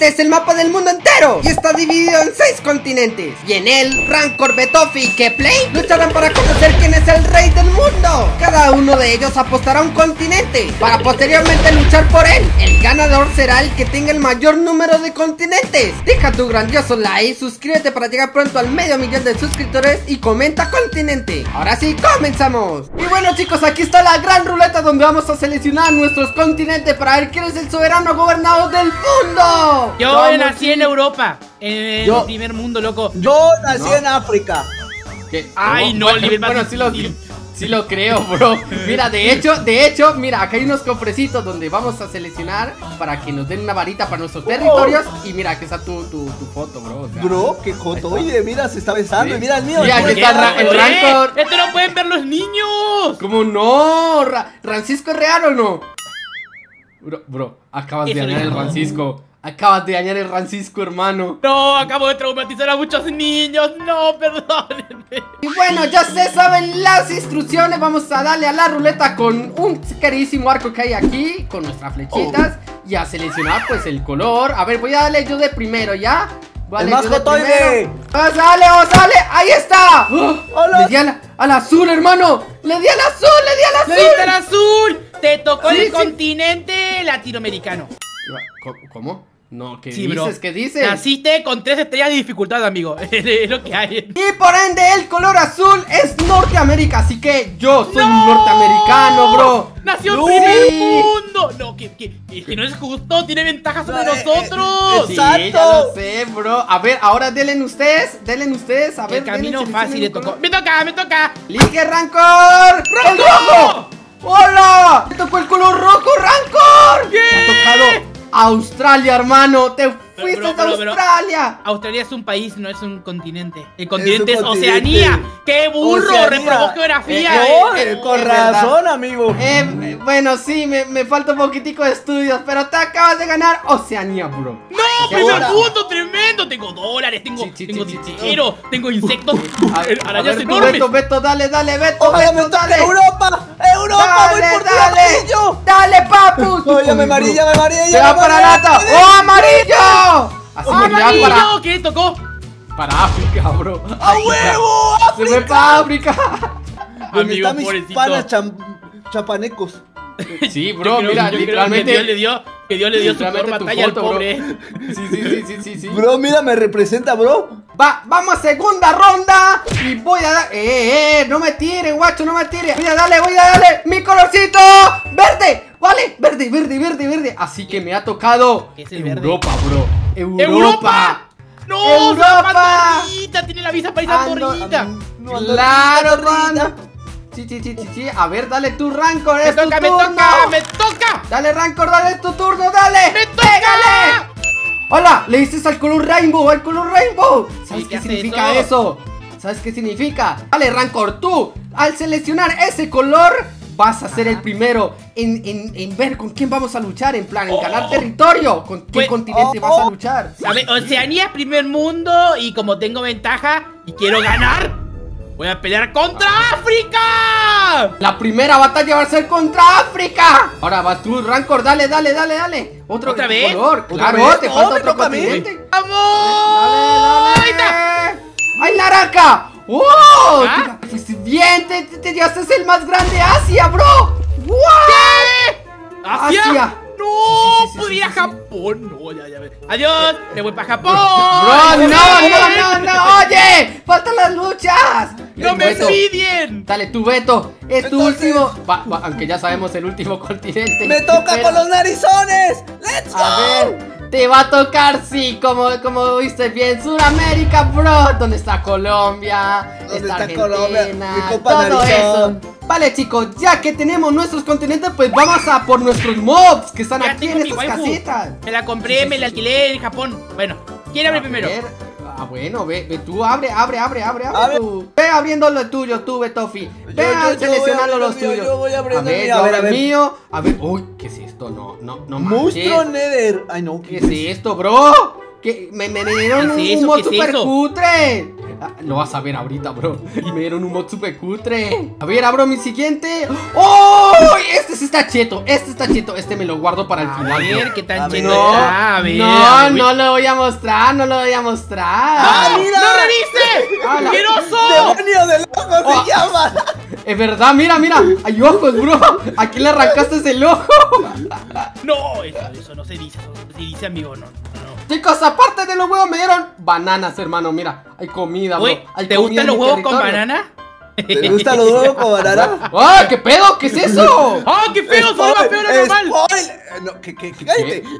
Este es el mapa del mundo entero y está dividido en 6 continentes. Y en él, Rancor, Betoffy y Kplay lucharán para conocer quién es el rey del mundo. Cada uno de ellos apostará a un continente para posteriormente luchar por él. El ganador será el que tenga el mayor número de continentes. Deja tu grandioso like, suscríbete para llegar pronto al medio millón de suscriptores y comenta continente. Ahora sí, comenzamos. Y bueno chicos, aquí está la gran ruleta donde vamos a seleccionar nuestros continentes para ver quién es el soberano gobernador del mundo. Yo nací en Europa, en el primer mundo, loco. Yo nací en África. ¿Qué? Ay, no, bueno, sí lo creo, bro. Mira, de hecho, mira, acá hay unos cofrecitos donde vamos a seleccionar para que nos den una varita para nuestros territorios. Y mira, aquí está tu foto, bro. O sea, bro, qué joto. Oye, mira, se está besando. Sí. Mira el mío. Mira, aquí está el Rancor. ¡Esto no pueden ver los niños! ¿Cómo no? ¿Francisco es real o no? Bro, acabas de dañar el Francisco. Acabas de dañar el Francisco, hermano. No, acabo de traumatizar a muchos niños. No, perdónenme. Y bueno, ya se saben las instrucciones. Vamos a darle a la ruleta con un carísimo arco que hay aquí, con nuestras flechitas, y a seleccionar pues el color. A ver, voy a darle yo de primero, ¿ya? Voy a darle yo de primero. ¡Vamos, dale! ¡Ahí está! ¡Hola! Le di al azul, hermano. ¡Le di al azul! ¡Le diste al azul! ¡Te tocó el continente latinoamericano! ¿Cómo? No, ¿qué dices? ¿Qué dices? Naciste con 3 estrellas de dificultad, amigo. Es lo que hay. Y por ende, el color azul es Norteamérica. Así que yo soy norteamericano, bro. ¡Nació en primer mundo! No, que no es justo. Tiene ventajas sobre nosotros. ¡Exacto! Sí, ya lo sé, bro. A ver, ahora denle ustedes. A ver, el camino fácil le tocó. ¡Me toca! ¡Ligue, Rancor! ¡El rojo! ¡Hola! ¡Me tocó el color rojo, Rancor! ¡Bien! ¡Me ha tocado Australia, hermano! ¡Te fuiste a Australia! Australia es un país, no es un continente. El continente es Oceanía. ¡Qué burro! ¡Reprobó geografía! Con razón, amigo. Bueno, sí, me falta un poquitico de estudios, pero te acabas de ganar Oceanía, bro. ¡No! ¡Primer mundo! ¡Tremendo! Tengo dólares, tengo dinero, tengo insectos, arañas enormes. Beto, dale, Beto. ¡Europa! ¡Europa! ¡Voy por ti, amarillo! ¡Dale, papu! ¡Oye, me amarilla! ¡Se va para lata! ¡Oh, amarillo! ¡Amarillo! ¿Qué tocó? Para África, bro. ¡A huevo! ¡África! ¡Se fue para África! ¿Dónde están mis panas chapanecos? Sí, bro, mira, literalmente que Dios le dio su peor batalla al pobre. Sí. Bro, mira, me representa, bro. Vamos a segunda ronda. Y voy a dar... no me tiren, guacho, no me tiren. Voy a darle mi colorcito verde. Vale, verde. Así que me ha tocado Europa, bro. ¡Europa! ¡No, Europa! Tiene la visa para ir a Andorrita. ¡Claro, Ronda! Sí. A ver, dale tu Rancor. ¡Me toca! Dale, Rancor, dale tu turno, dale. ¡Me toca! ¡Pégale! Hola, le dices al color Rainbow, ¿Sabes qué significa eso? Dale, Rancor, tú, al seleccionar ese color, vas a ser el primero en ver con quién vamos a luchar. En plan, en ganar territorio. ¿Con qué continente vas a luchar? A ver, Oceanía es primer mundo. Y como tengo ventaja y quiero ganar, voy a pelear contra África. La primera batalla va a ser contra África. Ahora va tú, Rancor, dale. ¿Otra vez? Color. Claro, te falta otro continente. ¡Vamos! ¡Dale! ¡Ay, naranja! ¡Wow! ¿Ah? ¡Bien! ¡Te haces el más grande de Asia, bro! ¡Wow! ¿Qué? ¡Asia! ¡No! ¡Puedo ir a Japón! No, ya ves. ¡Adiós! ¡Me voy para Japón! ¡Bro, no! ¡Oye! ¡Faltan las luchas! ¡No me envidien! Dale, tú, Beto. Es tu último. Aunque ya sabemos el último continente. ¡Me toca con los narizones! ¡Let's go! A ver, te va a tocar, sí, como viste bien, Sudamérica, bro. ¿Dónde está Colombia? ¿Dónde está Argentina? Mi compa todo narizón. Eso. Vale, chicos, ya que tenemos nuestros continentes, pues vamos a por nuestros mobs que están aquí en estas casitas. Me la compré, me la alquilé en Japón. Bueno, ¿quién abre primero? Bueno, ve tú, abre. Ve abriendo lo tuyo, tú, Betoffy. Ve seleccionando los tuyos. Yo voy abriendo el mío. A ver, uy, ¿qué es esto? No, monstruo Nether. Ay, no, ¿qué es esto, bro? Que me dieron un mod super cutre. Lo vas a ver ahorita, bro. Y me dieron un mod super cutre. A ver, abro mi siguiente. ¡Oh! Este sí está cheto. Este está cheto. Este me lo guardo para el final. A ver, qué tan cheto está. A ver, no, no lo voy a mostrar. No lo voy a mostrar. ¡Ah, mira! ¡No reviste! ¡Asqueroso! ¡Demonio del ojo se llama! Es verdad, mira, mira. Hay ojos, bro. Aquí le arrancaste el ojo. No, eso no se dice. Eso no se dice, amigo, no. Chicos, aparte de los huevos me dieron bananas, hermano, mira, hay comida, bro. Uy, hay ¿te gustan los huevos con banana? ¿Te gustan los huevos con banana? ¡Ah, qué pedo! ¿Qué es eso? ¡Ah, qué feo! ¡Solo más feo de normal! ¡Spoiler! No, ¿qué?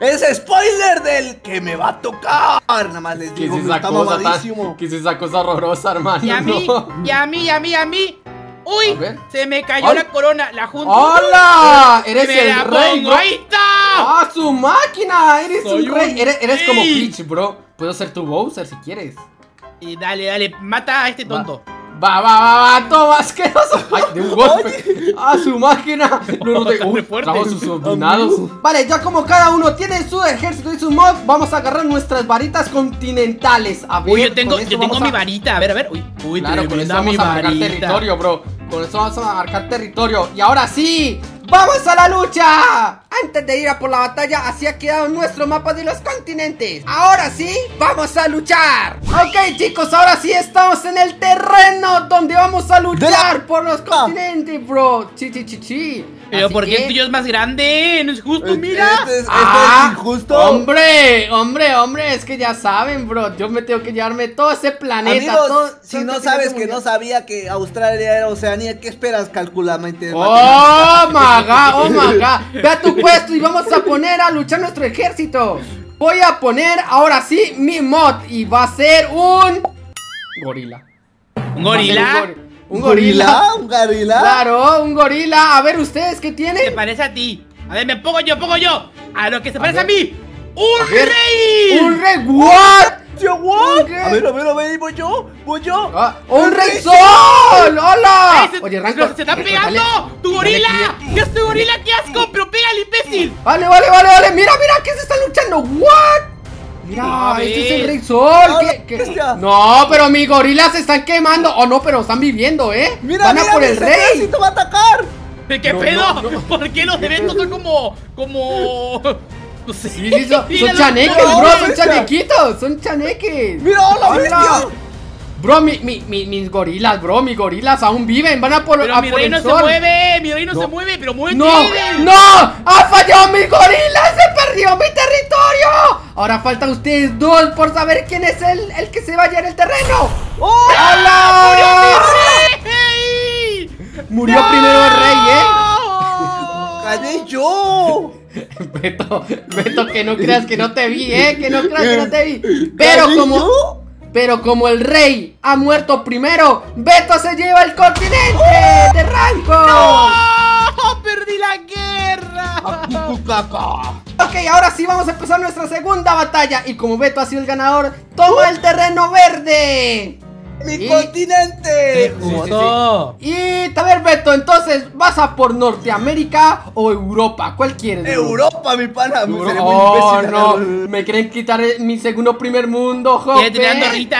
¡Es spoiler del que me va a tocar! Nada más les digo, está mamadísimo. ¿Qué es esa cosa horrorosa, hermano? Y a mí, no. y a mí. ¡Uy! Se me cayó la corona, la junta. ¡Hola! ¡Eres el rey, bro! ¡Ahí está! ¡Ah, su máquina! ¡Eres un rey! Eres como Peach, bro. Puedo ser tu Bowser si quieres. Dale, dale, mata a este tonto. Va, toma, asqueroso. Ay, de un golpe. ¡Ah, su máquina! Trajo sus subordinados. Vale, ya como cada uno tiene su ejército y su mod, vamos a agarrar nuestras varitas continentales. A ver, uy, yo tengo mi varita. A ver, a ver. Uy, claro, con eso vamos a marcar territorio, bro. Con eso vamos a marcar territorio. Y ahora sí, ¡vamos a la lucha! Antes de ir a por la batalla, así ha quedado nuestro mapa de los continentes. Ahora sí, vamos a luchar. Ok, chicos, ahora sí estamos en el terreno donde vamos a luchar por los continentes, bro. Chi. Pero ¿por qué el tuyo es más grande? No es justo, mira. ¿Esto es injusto? Hombre, es que ya saben, bro. Yo me tengo que llevarme todo ese planeta. Amigos, si no sabes que no sabía que Australia era Oceanía, ¿qué esperas calculadamente? Oh my god. Ve a tu puesto y vamos a poner a luchar nuestro ejército. Voy a poner ahora sí mi mod y va a ser un gorila. ¿Un gorila? ¿Un gorila? Claro, un gorila. A ver, ¿ustedes qué tienen? ¿Qué parece a ti? A ver, me pongo yo. A lo que se parece a mí. ¡Un rey! ¡Un rey! ¿What? ¿What? A ver, voy yo. Ah, ¡un rey sol! ¡Hola! Oye, Rancor, ¡se están pegando! ¡Tu gorila! ¡Yo soy gorila! ¡Qué asco! ¡Pero pégale, imbécil! Vale, mira, ¿qué se están luchando? ¿What? Mira, este es el rey sol. No, pero mis gorilas se están quemando. Oh, no, pero están viviendo, ¿eh? Mira, van a por el rey. ¡El ejército va a atacar! ¿Qué pedo? ¿Por qué los eventos son como... No sé. Son chaneques, bro, son chaneques. Mira, hola, bestia. Bro, mis gorilas, bro, aún viven, van a por el sol. Pero mi rey no se mueve, pero muévete. ¡No! ¡Ha fallado mis gorilas! ¡Se perdió mi territorio! Ahora faltan ustedes dos por saber quién es el que se vaya en el terreno. ¡Hola! Murió primero el rey, ¡Callé yo! Beto, que no creas que no te vi, Pero como el rey ha muerto primero, Beto se lleva el continente de Rancor. ¡No! ¡Perdí la guerra! Ok, ahora sí vamos a empezar nuestra segunda batalla. Y como Beto ha sido el ganador, toma el terreno verde. ¡Mi continente! Sí. Y, a ver, Beto, entonces, ¿vas a por Norteamérica o Europa? ¿Cuál quieres? ¡Europa, mi pana! No, me quieren quitar mi segundo primer mundo, joder. ¡Tiene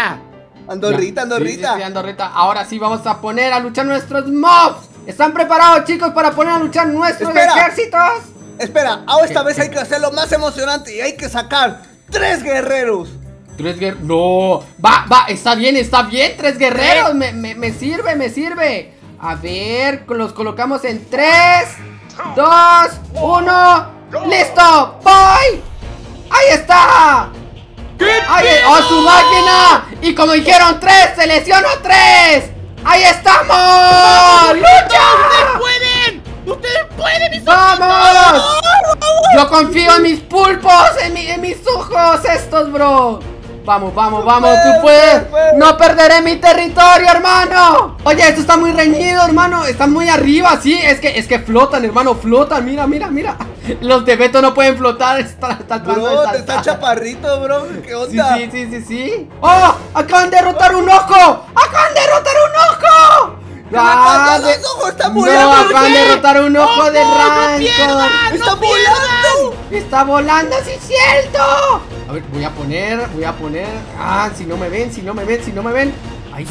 Andorrita! Ahora sí vamos a poner a luchar nuestros mobs. ¿Están preparados, chicos, para poner a luchar nuestros ejércitos? Espera, ahora esta vez hay que hacerlo más emocionante y hay que sacar 3 guerreros. 3 guerreros. No. Va, está bien. 3 guerreros. Me sirve. A ver, los colocamos en 3, 2, 1. ¡Listo! ¡Voy! ¡Ahí está! ¡Oh, su máquina! Y como dijeron 3, selecciono 3. ¡Ahí estamos! ¡Lucha! ¡Ustedes pueden, mis ojos! ¡Vamos! Yo confío en mis pulpos, en mis ojos estos, bro. Vamos, tú puedes. No perderé mi territorio, hermano. Oye, esto está muy reñido, hermano. Están muy arriba, sí. Es que flotan, hermano, flotan. Mira. Los de Beto no pueden flotar. Bro, te está chaparrito, bro. ¿Qué onda? Sí. ¡Oh! ¡Acaban de derrotar un ojo! ¡Los ojos están volando! ¡No, acaban de derrotar un ojo de Rancor! ¡Está volando! ¡Sí es cierto! A ver, voy a poner. Ah, si no me ven. Ahí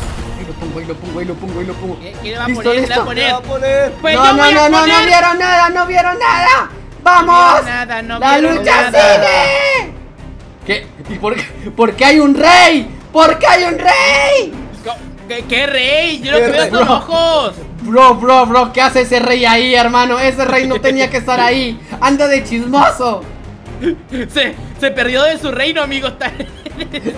lo pongo. ¿Qué le va a poner? Pues no vieron nada, ¡Vamos! ¡La lucha sigue! ¿Qué? ¿Por qué hay un rey? ¿Qué rey? Yo no te veo con ojos. Bro, ¿qué hace ese rey ahí, hermano? Ese rey no tenía que estar ahí. Anda de chismoso. Se perdió de su reino, amigo. Se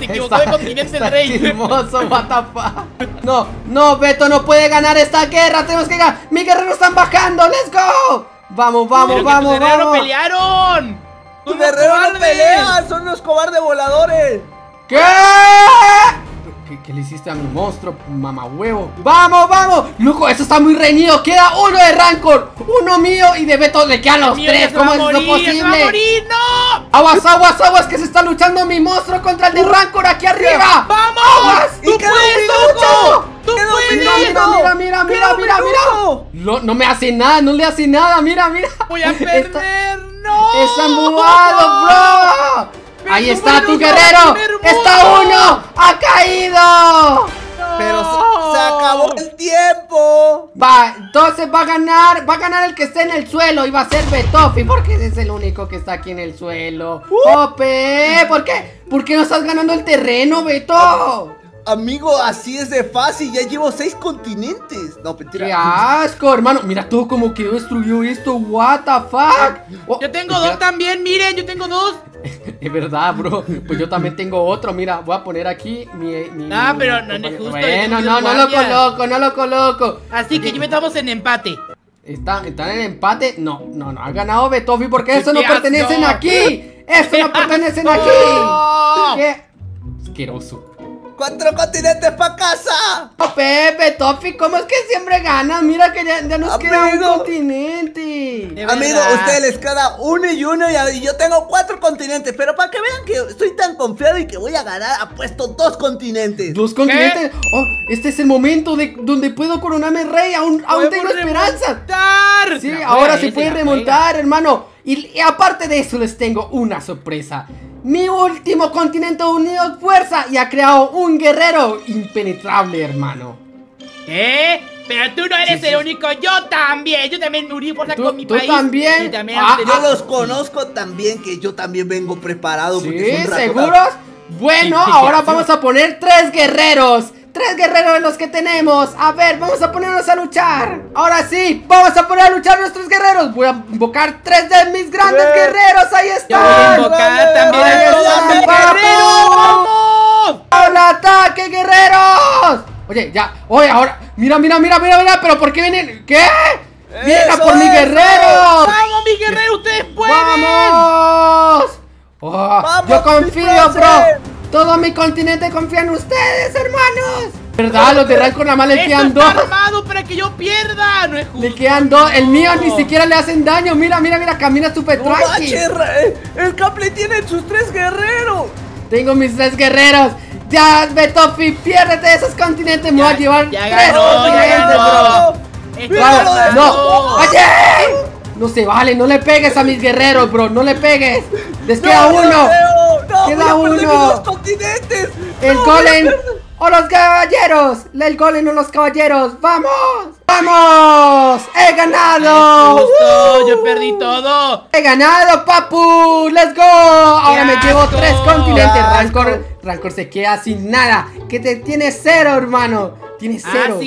equivocó de continente el rey. Chismoso, matapá. No, Beto no puede ganar esta guerra. Tenemos que ganar. Mis guerreros están bajando. ¡Let's go! Vamos. ¡Tus guerreros pelearon! ¡Tus guerreros no pelean! ¡Son los cobardes voladores! ¿Qué? ¿Qué le hiciste a mi monstruo, mamahuevo? ¡Vamos! Loco, eso está muy reñido. Queda uno de Rancor, uno mío y de Beto. Le quedan los tres. ¿Cómo es eso posible? ¡Se va a morir! ¡No! ¡Aguas! Que se está luchando mi monstruo contra el de Rancor aquí arriba. ¡Vamos! ¡Aguas! ¡Tú puedes, loco! ¡Tú puedes! ¡Mira! No me hace nada, no le hace nada. ¡Mira! ¡Voy a perder! ¡No! ¡Está embobado, bro! ¡Ahí está tu guerrero! ¡Está uno! ¡Ha caído! No. ¡Pero se acabó el tiempo! Va, entonces va a ganar el que esté en el suelo. Y va a ser Betoffy, porque ese es el único que está aquí en el suelo. ¡Ope! ¿Por qué? ¿Por qué no estás ganando el terreno, Beto? Amigo, así es de fácil. Ya llevo 6 continentes. No, mentira. ¡Qué asco, hermano! Mira todo como quedó destruyó esto. What the fuck. Oh, yo tengo 2 también, miren, yo tengo 2. Es verdad, bro. Pues yo también tengo otro. Mira, voy a poner aquí mi pero no es justo. Bueno, no lo coloco. Así que yo estamos en empate. ¿Están en empate? No. Ha ganado Betoffy porque eso no pertenecen aquí. Eso no pertenecen aquí. ¡Qué asqueroso! 4 continentes para casa. Betoffy, ¿cómo es que siempre ganas? Mira que ya nos queda un continente. Amigo, a ustedes les queda uno y yo tengo 4 continentes. Pero para que vean que estoy tan confiado y que voy a ganar, apuesto 2 continentes. ¿2 continentes? Oh, este es el momento donde puedo coronarme rey. Aún tengo esperanza. Sí, ahora se puede remontar, hermano. Y aparte de eso les tengo una sorpresa. Mi último continente unido en fuerza y ha creado un guerrero impenetrable, hermano. ¿Eh? Pero tú no eres el único, yo también me uní fuerza con mi país. ¿Tú también? Yo los conozco también, que yo también vengo preparado. ¿Sí? ¿Seguros? Bueno, ahora vamos a poner 3 guerreros. 3 guerreros de los que tenemos. A ver, vamos a ponernos a luchar. Ahora sí, vamos a poner a luchar a nuestros guerreros. Voy a invocar 3 de mis grandes guerreros. Ahí están. Yo voy a invocar también a todos mis guerreros. ¡Vamos! ¡Al ataque, guerreros! Oye, ya. Oye, ahora. Mira. Pero ¿por qué vienen? ¿Qué? ¡Vienen a por mis guerreros! ¡Vamos, mis guerreros! ¡Ustedes pueden! ¡Vamos! Oh, ¡vamos, yo confío, bro! Todo mi continente confía en ustedes, hermanos. ¿Verdad? Los de Rancor nada más le quedan 2. ¡Está armado para que yo pierda! No es justo. Le quedan 2. El mío ni siquiera le hacen daño. Mira. Camina super tranqui. El Kplay tiene sus 3 guerreros. Tengo mis 3 guerreros. Ya, Betoffy, piérdete de esos continentes. Me voy a llevar 3 continentes, bro. Claro, no. ¡Oye! No se vale, no le pegues a mis guerreros, bro. No le pegues. Les queda uno. Queda uno. Continentes. El golem o los caballeros. El golem o los caballeros. ¡Vamos! ¡He ganado! Yo perdí todo. ¡He ganado, papu! ¡Let's go! Ahora me llevo 3 continentes. Rancor se queda sin nada. Que te tiene 0, hermano. Tiene 0.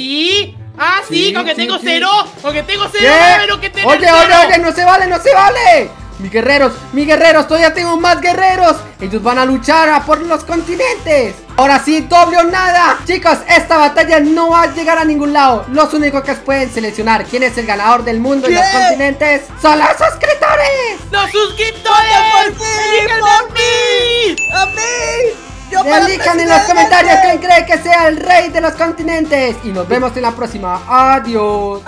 ¿Ah, sí? Con que tengo cero, pero que tengo Oye, no se vale. Mis guerreros, todavía tengo más guerreros. Ellos van a luchar a por los continentes. Ahora sí, doble o nada. Chicos, esta batalla no va a llegar a ningún lado. Los únicos que pueden seleccionar quién es el ganador del mundo y los continentes son los suscriptores. ¡Los suscriptores! ¡A mí! Elijan en los comentarios quién cree que sea el rey de los continentes. Y nos vemos en la próxima. Adiós.